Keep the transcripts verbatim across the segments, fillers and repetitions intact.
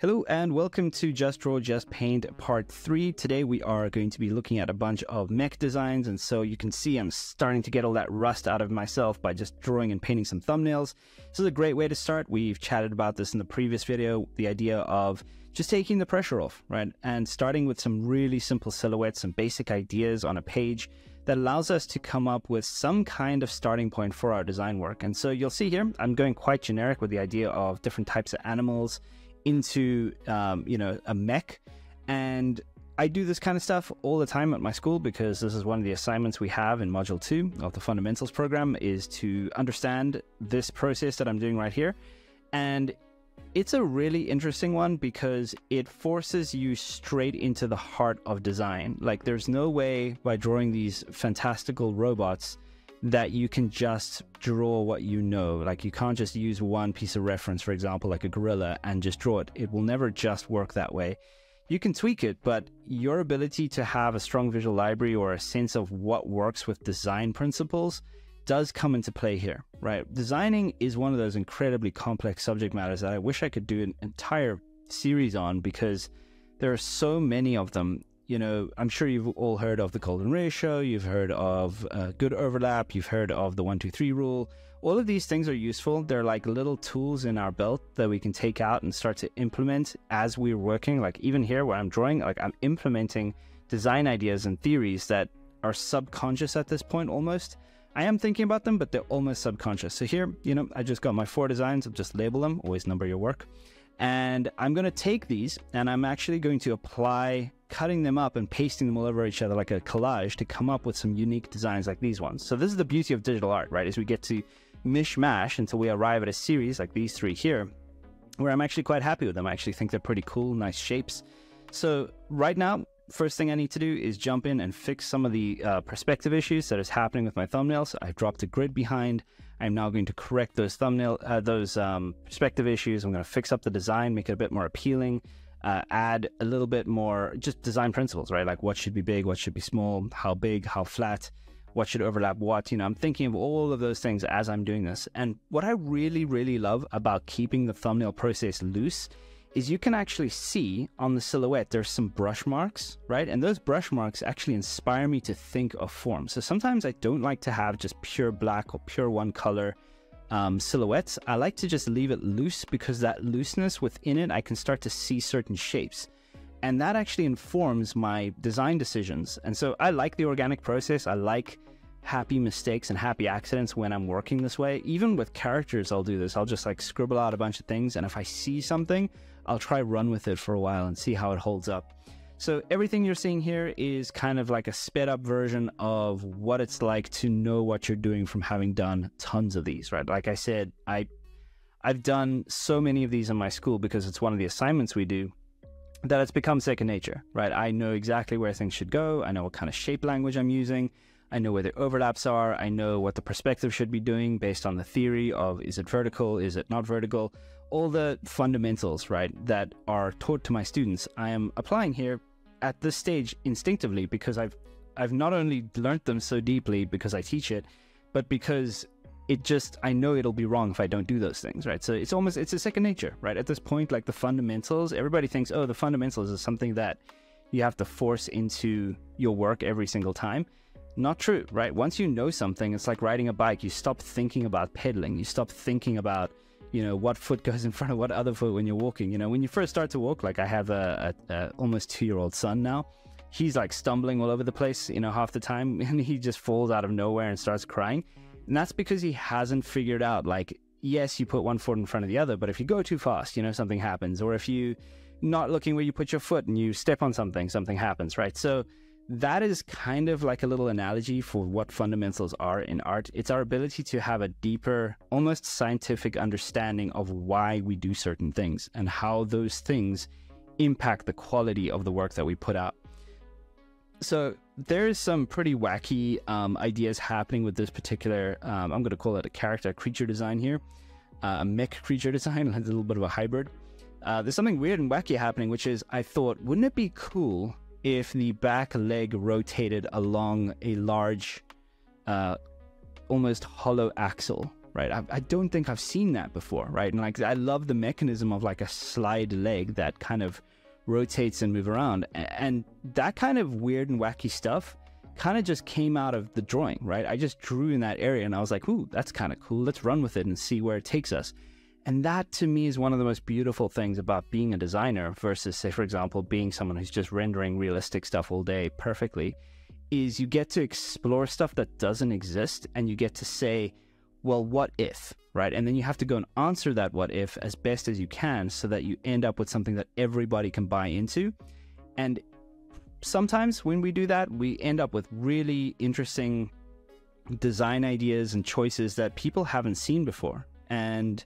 Hello and welcome to Just Draw Just Paint part three. Today we are going to be looking at a bunch of mech designs, and so you can see I'm starting to get all that rust out of myself by just drawing and painting some thumbnails. This is a great way to start. We've chatted about this in the previous video, the idea of just taking the pressure off, right? And starting with some really simple silhouettes, some basic ideas on a page that allows us to come up with some kind of starting point for our design work. And so you'll see here, I'm going quite generic with the idea of different types of animals, into um, you know, a mech. And I do this kind of stuff all the time at my school because this is one of the assignments we have in module two of the fundamentals program, is to understand this process that I'm doing right here. And it's a really interesting one because it forces you straight into the heart of design. Like, there's no way by drawing these fantastical robots that you can just draw what you know. Like, you can't just use one piece of reference, for example, like a gorilla, and just draw it. It will never just work that way. You can tweak it, but your ability to have a strong visual library or a sense of what works with design principles does come into play here, right? Designing is one of those incredibly complex subject matters that I wish I could do an entire series on because there are so many of them. You know, I'm sure you've all heard of the golden ratio, you've heard of uh, good overlap, you've heard of the one, two, three rule. All of these things are useful. They're like little tools in our belt that we can take out and start to implement as we're working. Like even here where I'm drawing, like I'm implementing design ideas and theories that are subconscious at this point almost. I am thinking about them, but they're almost subconscious. So here, you know, I just got my four designs. I'll just label them, always number your work. And I'm going to take these and I'm actually going to apply cutting them up and pasting them all over each other like a collage to come up with some unique designs like these ones. So this is the beauty of digital art, right? Is we get to mishmash until we arrive at a series like these three here, where I'm actually quite happy with them. I actually think they're pretty cool, nice shapes. So right now, first thing I need to do is jump in and fix some of the uh, perspective issues that is happening with my thumbnails. I've dropped a grid behind. I'm now going to correct those thumbnail, uh, those um, perspective issues. I'm going to fix up the design, make it a bit more appealing. Uh, add a little bit more just design principles, right? Like what should be big, what should be small, how big, how flat, what should overlap what. You know, I'm thinking of all of those things as I'm doing this. And what I really, really love about keeping the thumbnail process loose is you can actually see on the silhouette, there's some brush marks, right? And those brush marks actually inspire me to think of form. So sometimes I don't like to have just pure black or pure one color Um, silhouettes. I like to just leave it loose because that looseness within it, I can start to see certain shapes. And that actually informs my design decisions. And so I like the organic process. I like happy mistakes and happy accidents when I'm working this way. Even with characters, I'll do this. I'll just like scribble out a bunch of things. And if I see something, I'll try run with it for a while and see how it holds up. So everything you're seeing here is kind of like a sped up version of what it's like to know what you're doing from having done tons of these, right? Like I said, I, I've done so many of these in my school because it's one of the assignments we do that it's become second nature, right? I know exactly where things should go. I know what kind of shape language I'm using. I know where the overlaps are. I know what the perspective should be doing based on the theory of, is it vertical? Is it not vertical? All the fundamentals, right, that are taught to my students, I am applying here at this stage instinctively because I've I've not only learned them so deeply because I teach it, but because it just, I know it'll be wrong if I don't do those things, right? So it's almost, it's a second nature, right? At this point, like the fundamentals, everybody thinks, oh, the fundamentals is something that you have to force into your work every single time. Not true, right? Once you know something, it's like riding a bike. You stop thinking about pedaling. You stop thinking about, you know, what foot goes in front of what other foot when you're walking. You know, when you first start to walk, like I have a, a, a almost two-year-old son now, he's like stumbling all over the place, you know, half the time, and he just falls out of nowhere and starts crying. And that's because he hasn't figured out, like, yes, you put one foot in front of the other, but if you go too fast, you know, something happens. Or if you not looking where you put your foot and you step on something, something happens, right? So that is kind of like a little analogy for what fundamentals are in art. It's our ability to have a deeper, almost scientific understanding of why we do certain things and how those things impact the quality of the work that we put out. So there's some pretty wacky um, ideas happening with this particular, um, I'm going to call it a character creature design here, uh, a mech creature design, a little bit of a hybrid. Uh, there's something weird and wacky happening, which is I thought, wouldn't it be cool if the back leg rotated along a large, uh, almost hollow axle, right? I, I don't think I've seen that before, right? And like, I love the mechanism of like a slide leg that kind of rotates and move around, and that kind of weird and wacky stuff kind of just came out of the drawing, right? I just drew in that area and I was like, ooh, that's kind of cool. Let's run with it and see where it takes us. And that to me is one of the most beautiful things about being a designer versus, say, for example, being someone who's just rendering realistic stuff all day perfectly, is you get to explore stuff that doesn't exist, and you get to say, well, what if, right? And then you have to go and answer that what if as best as you can so that you end up with something that everybody can buy into. And sometimes when we do that, we end up with really interesting design ideas and choices that people haven't seen before. And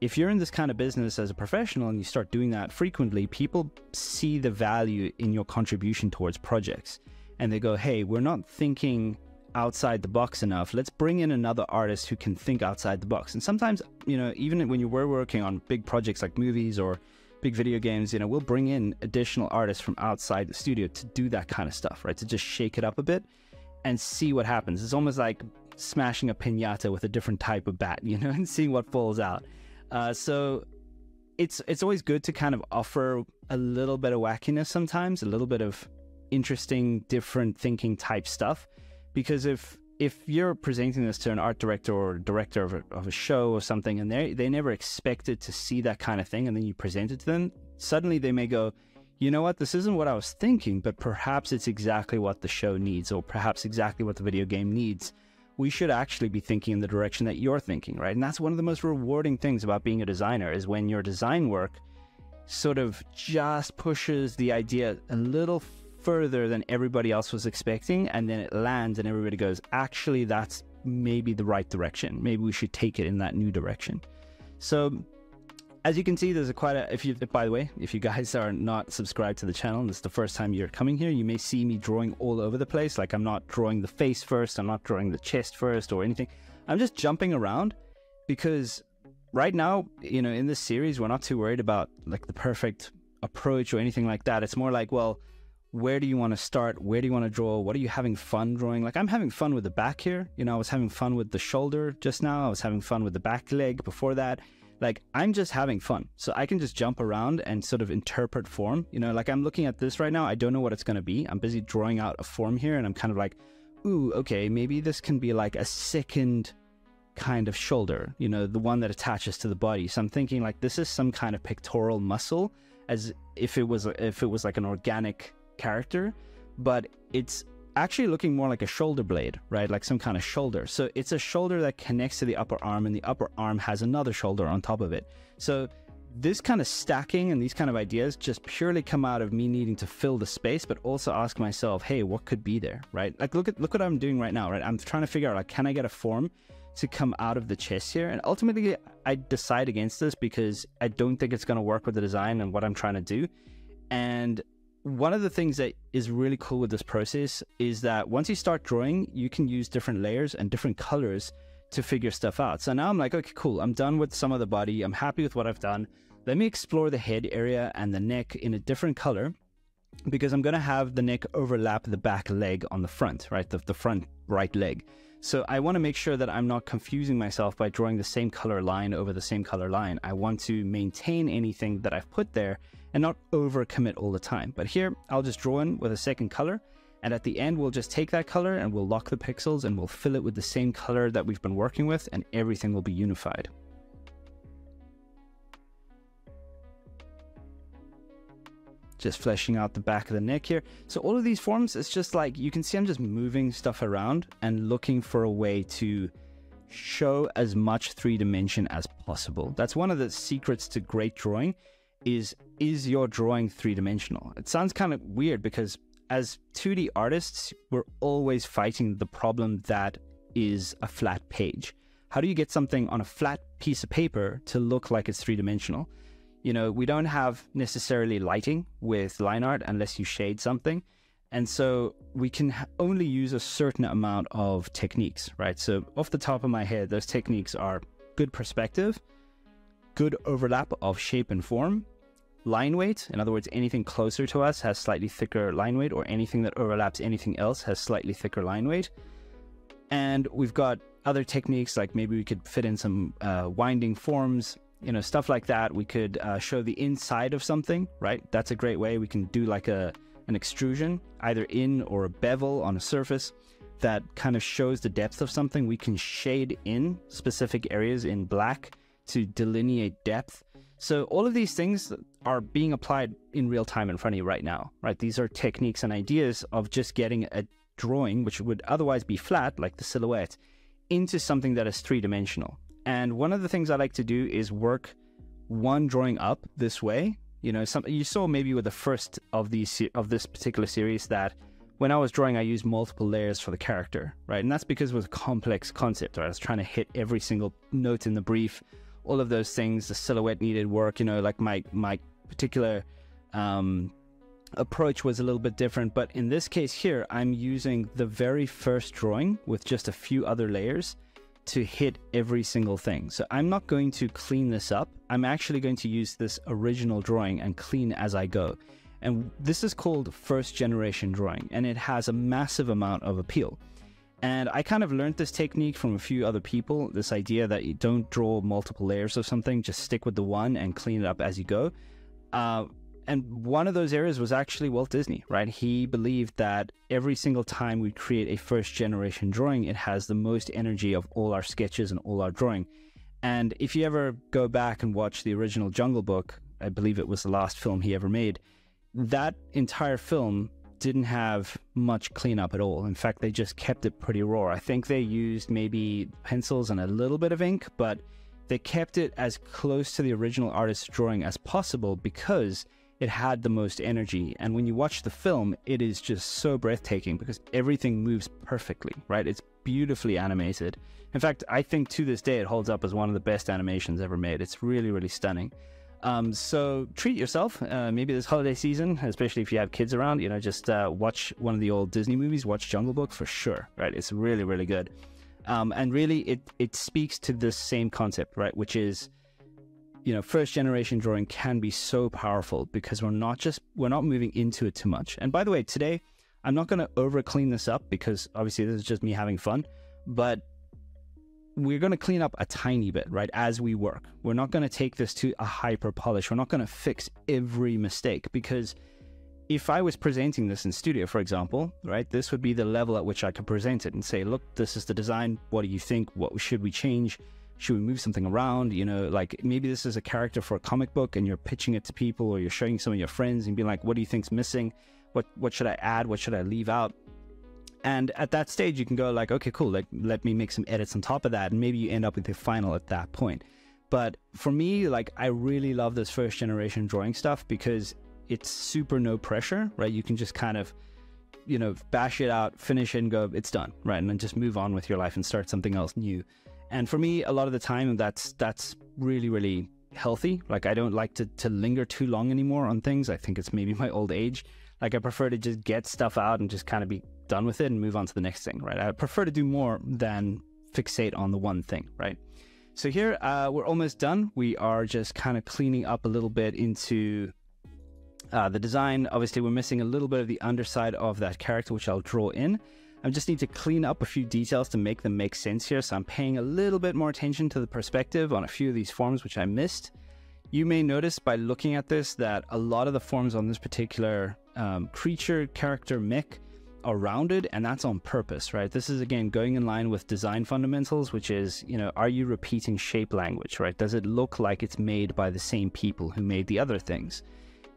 if you're in this kind of business as a professional and you start doing that frequently, people see the value in your contribution towards projects. And they go, hey, we're not thinking outside the box enough. Let's bring in another artist who can think outside the box. And sometimes, you know, even when you were working on big projects like movies or big video games, you know, we'll bring in additional artists from outside the studio to do that kind of stuff, right? To just shake it up a bit and see what happens. It's almost like smashing a piñata with a different type of bat, you know, and seeing what falls out. Uh, so it's, it's always good to kind of offer a little bit of wackiness sometimes, a little bit of interesting, different thinking type stuff. Because if if you're presenting this to an art director or a director of a, of a show or something, and they they never expected to see that kind of thing, and then you present it to them, suddenly they may go, you know what, this isn't what I was thinking, but perhaps it's exactly what the show needs, or perhaps exactly what the video game needs. We should actually be thinking in the direction that you're thinking, right? And that's one of the most rewarding things about being a designer, is when your design work sort of just pushes the idea a little further than everybody else was expecting, and then it lands and everybody goes, actually, that's maybe the right direction. Maybe we should take it in that new direction. So as you can see, there's a quite a, if you, by the way, if you guys are not subscribed to the channel, and it's the first time you're coming here, you may see me drawing all over the place. Like, I'm not drawing the face first, I'm not drawing the chest first or anything. I'm just jumping around because right now, you know, in this series, we're not too worried about like the perfect approach or anything like that. It's more like, well, where do you want to start? Where do you want to draw? What are you having fun drawing? Like, I'm having fun with the back here. You know, I was having fun with the shoulder just now. I was having fun with the back leg before that. Like, I'm just having fun. So I can just jump around and sort of interpret form. You know, like, I'm looking at this right now. I don't know what it's going to be. I'm busy drawing out a form here, and I'm kind of like, ooh, okay, maybe this can be like a second kind of shoulder, you know, the one that attaches to the body. So I'm thinking like, this is some kind of pectoral muscle, as if it was, if it was like an organic character, but it's actually looking more like a shoulder blade, right? Like some kind of shoulder. So it's a shoulder that connects to the upper arm, and the upper arm has another shoulder on top of it. So this kind of stacking and these kind of ideas just purely come out of me needing to fill the space, but also ask myself, hey, what could be there, right? Like, look at look what I'm doing right now, right? I'm trying to figure out, like, can I get a form to come out of the chest here? And ultimately I decide against this because I don't think it's going to work with the design and what I'm trying to do. And one of the things that is really cool with this process is that once you start drawing, you can use different layers and different colors to figure stuff out. So now I'm like, okay, cool. I'm done with some of the body. I'm happy with what I've done. Let me explore the head area and the neck in a different color, because I'm going to have the neck overlap the back leg on the front, right? The, the front right leg. So I want to make sure that I'm not confusing myself by drawing the same color line over the same color line. I want to maintain anything that I've put there and not overcommit all the time. But here, I'll just draw in with a second color, and at the end, we'll just take that color and we'll lock the pixels and we'll fill it with the same color that we've been working with, and everything will be unified. Just fleshing out the back of the neck here. So all of these forms, it's just like, you can see I'm just moving stuff around and looking for a way to show as much three-dimension as possible. That's one of the secrets to great drawing, is is your drawing three-dimensional? It sounds kind of weird, because as two D artists, we're always fighting the problem that is a flat page. How do you get something on a flat piece of paper to look like it's three-dimensional? You know, we don't have necessarily lighting with line art unless you shade something. And so we can only use a certain amount of techniques, right? So off the top of my head, those techniques are good perspective, good overlap of shape and form, line weight. In other words, anything closer to us has slightly thicker line weight, or anything that overlaps anything else has slightly thicker line weight. And we've got other techniques, like maybe we could fit in some uh, winding forms, you know, stuff like that. We could uh, show the inside of something, right? That's a great way. We can do like a an extrusion, either in or a bevel on a surface that kind of shows the depth of something. We can shade in specific areas in black to delineate depth. So all of these things are being applied in real time in front of you right now, right? These are techniques and ideas of just getting a drawing, which would otherwise be flat, like the silhouette, into something that is three-dimensional. And one of the things I like to do is work one drawing up this way. You know, some, you saw maybe with the first of these of this particular series that when I was drawing, I used multiple layers for the character, right? And that's because it was a complex concept, right? I was trying to hit every single note in the brief, all of those things. The silhouette needed work, you know, like my, my particular um, approach was a little bit different. But in this case here, I'm using the very first drawing with just a few other layers to hit every single thing. So I'm not going to clean this up. I'm actually going to use this original drawing and clean as I go. And this is called first generation drawing, and it has a massive amount of appeal. And I kind of learned this technique from a few other people, this idea that you don't draw multiple layers of something, just stick with the one and clean it up as you go. Uh, and one of those areas was actually Walt Disney, right? He believed that every single time we create a first generation drawing, it has the most energy of all our sketches and all our drawing. And if you ever go back and watch the original Jungle Book, I believe it was the last film he ever made, that entire film didn't have much cleanup at all. In fact, they just kept it pretty raw. I think they used maybe pencils and a little bit of ink, but they kept it as close to the original artist's drawing as possible because it had the most energy. And when you watch the film, it is just so breathtaking because everything moves perfectly, right? It's beautifully animated. In fact, I think to this day, it holds up as one of the best animations ever made. It's really, really stunning. Um, so treat yourself, uh, maybe this holiday season, especially if you have kids around, you know, just uh, watch one of the old Disney movies, watch Jungle Book for sure, right? It's really, really good. Um, and really it, it speaks to this same concept, right? Which is, you know, first generation drawing can be so powerful because we're not just, we're not moving into it too much. And by the way, today, I'm not going to over clean this up because obviously this is just me having fun, but we're going to clean up a tiny bit, right? As we work, we're not going to take this to a hyper polish. We're not going to fix every mistake, because if I was presenting this in studio, for example, right, this would be the level at which I could present it and say, look, this is the design. What do you think? What should we change? Should we move something around? You know, like maybe this is a character for a comic book and you're pitching it to people, or you're showing some of your friends and being like, what do you think's missing? What, what should I add? What should I leave out? And at that stage, you can go like, okay, cool, like, let me make some edits on top of that. And maybe you end up with the final at that point. But for me, like, I really love this first generation drawing stuff because it's super no pressure, right? You can just kind of, you know, bash it out, finish it and go, it's done, right? And then just move on with your life and start something else new. And for me, a lot of the time, that's, that's really, really healthy. Like, I don't like to, to linger too long anymore on things. I think it's maybe my old age. Like, I prefer to just get stuff out and just kind of be done with it and move on to the next thing, right? I prefer to do more than fixate on the one thing, right? So here, uh, we're almost done. We are just kind of cleaning up a little bit into uh, the design. Obviously, we're missing a little bit of the underside of that character, which I'll draw in. I just need to clean up a few details to make them make sense here. So I'm paying a little bit more attention to the perspective on a few of these forms, which I missed. You may notice by looking at this that a lot of the forms on this particular um, creature, character, mech are rounded, and that's on purpose, right? This is, again, going in line with design fundamentals, which is, you know, are you repeating shape language, right? Does it look like it's made by the same people who made the other things?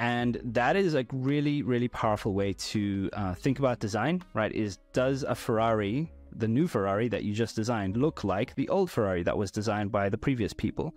And that is a really, really powerful way to uh, think about design, right? Is does a Ferrari, the new Ferrari that you just designed, look like the old Ferrari that was designed by the previous people?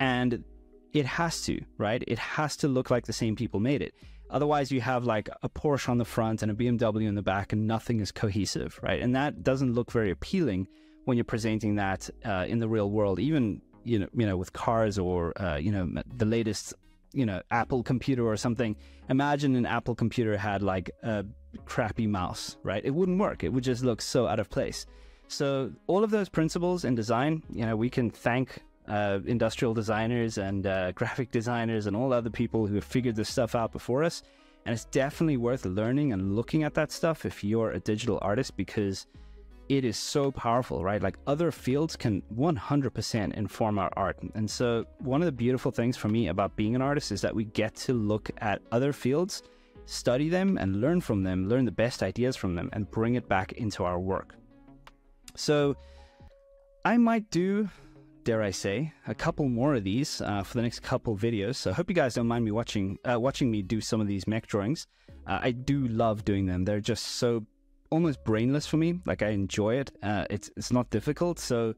And it has to, right? It has to look like the same people made it. Otherwise, you have like a Porsche on the front and a B M W in the back and nothing is cohesive, right? And that doesn't look very appealing when you're presenting that uh, in the real world, even, you know, you know, with cars or, uh, you know, the latest, you know, Apple computer or something. Imagine an Apple computer had like a crappy mouse, right? It wouldn't work. It would just look so out of place. So all of those principles in design, you know, we can thank uh, industrial designers and uh, graphic designers and all other people who have figured this stuff out before us. And it's definitely worth learning and looking at that stuff if you're a digital artist, because it is so powerful, right? Like other fields can one hundred percent inform our art. And so one of the beautiful things for me about being an artist is that we get to look at other fields, study them and learn from them, learn the best ideas from them and bring it back into our work. So I might do, dare I say, a couple more of these uh, for the next couple videos. So I hope you guys don't mind me watching, uh, watching me do some of these mech drawings. Uh, I do love doing them. They're just so almost brainless for me. Like I enjoy it. Uh, it's, it's not difficult. So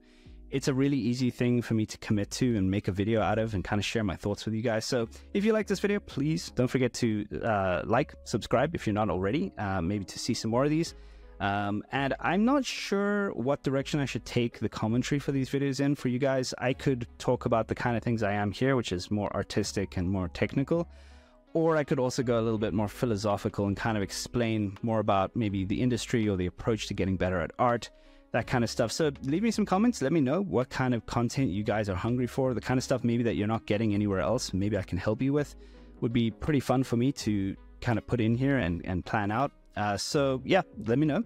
it's a really easy thing for me to commit to and make a video out of and kind of share my thoughts with you guys. So if you like this video, please don't forget to uh, like, subscribe if you're not already, uh, maybe to see some more of these. Um, and I'm not sure what direction I should take the commentary for these videos in for you guys. I could talk about the kind of things I am here, which is more artistic and more technical, or I could also go a little bit more philosophical and kind of explain more about maybe the industry or the approach to getting better at art, that kind of stuff. So leave me some comments. Let me know what kind of content you guys are hungry for, the kind of stuff maybe that you're not getting anywhere else. Maybe I can help you with. Would be pretty fun for me to kind of put in here and, and plan out. Uh, so yeah, let me know.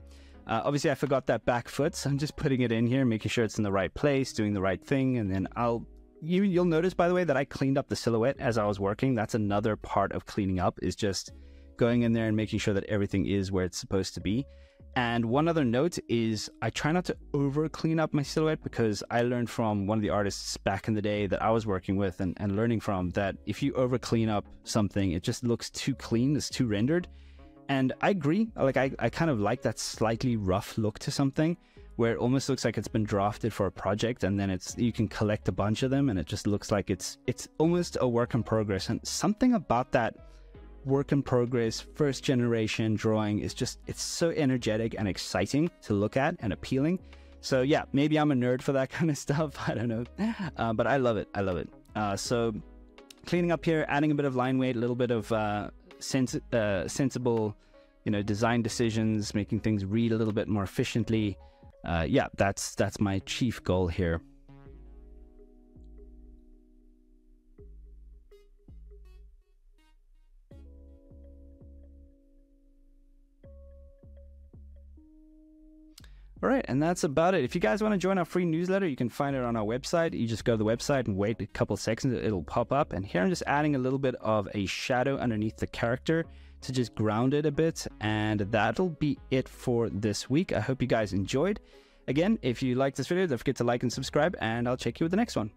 Uh, obviously I forgot that back foot, so I'm just putting it in here, making sure it's in the right place, doing the right thing. And then I'll, you, you'll notice, by the way, that I cleaned up the silhouette as I was working. That's another part of cleaning up, is just going in there and making sure that everything is where it's supposed to be. And one other note is I try not to over clean up my silhouette, because I learned from one of the artists back in the day that I was working with and, and learning from, that if you over clean up something, it just looks too clean, it's too rendered. And I agree, like I, I kind of like that slightly rough look to something where it almost looks like it's been drafted for a project, and then it's, you can collect a bunch of them and it just looks like it's, it's almost a work in progress. And something about that work in progress, first generation drawing is just, it's so energetic and exciting to look at and appealing. So yeah, maybe I'm a nerd for that kind of stuff. I don't know, uh, but I love it. I love it. Uh, so cleaning up here, adding a bit of line weight, a little bit of, uh, Sens uh, sensible, you know, design decisions, making things read a little bit more efficiently. Uh, yeah, that's that's my chief goal here. All right, and that's about it. If you guys want to join our free newsletter, you can find it on our website. You just go to the website and wait a couple seconds, it'll pop up. And here I'm just adding a little bit of a shadow underneath the character to just ground it a bit. And that'll be it for this week. I hope you guys enjoyed. Again, if you liked this video, don't forget to like and subscribe, and I'll check you with the next one.